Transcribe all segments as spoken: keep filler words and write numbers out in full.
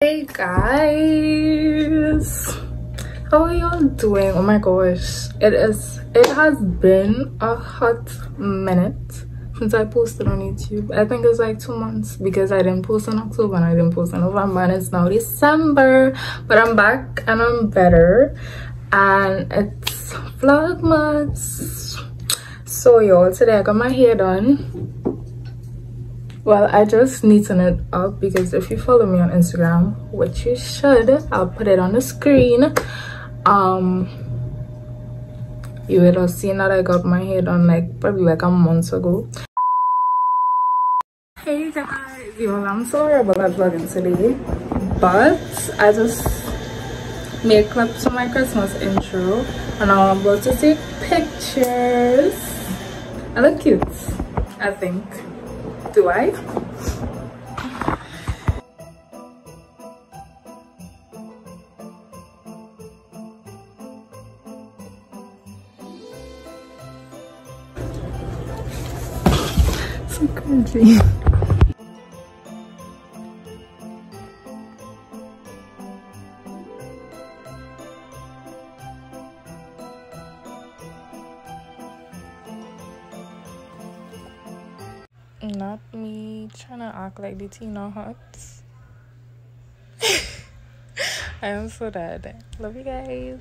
Hey guys, how are y'all doing? Oh my gosh, it is it has been a hot minute since I posted on YouTube. I think it's like two months, because I didn't post in October and I didn't post in November, and it's now December. But I'm back and I'm better, and it's Vlogmas. So y'all, today I got my hair done. Well, I just neaten it up, because if you follow me on Instagram, which you should, I'll put it on the screen. Um, you would have seen that I got my hair done like probably like a month ago. Hey guys, y'all, I'm sorry about that vlogging today, but I just made a clip to my Christmas intro, and now I'm about to take pictures. I look cute, I think. Do I? So crazy. Not me trying to act like the Tina Hot. I am so dead. Love you guys.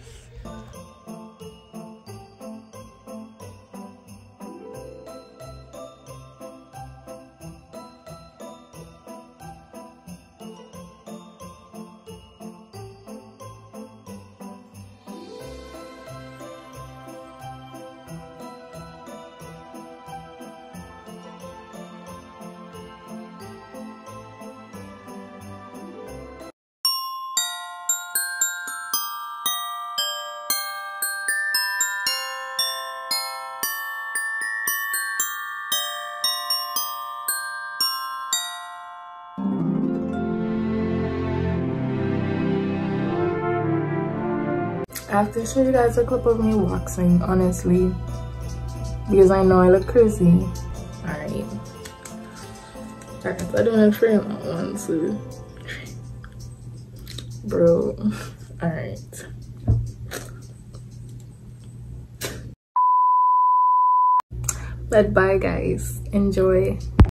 I have to show you guys a clip of me waxing, honestly, because I know I look crazy. Alright. Alright, if I don't frame I want to. Bro. Alright. But bye guys. Enjoy.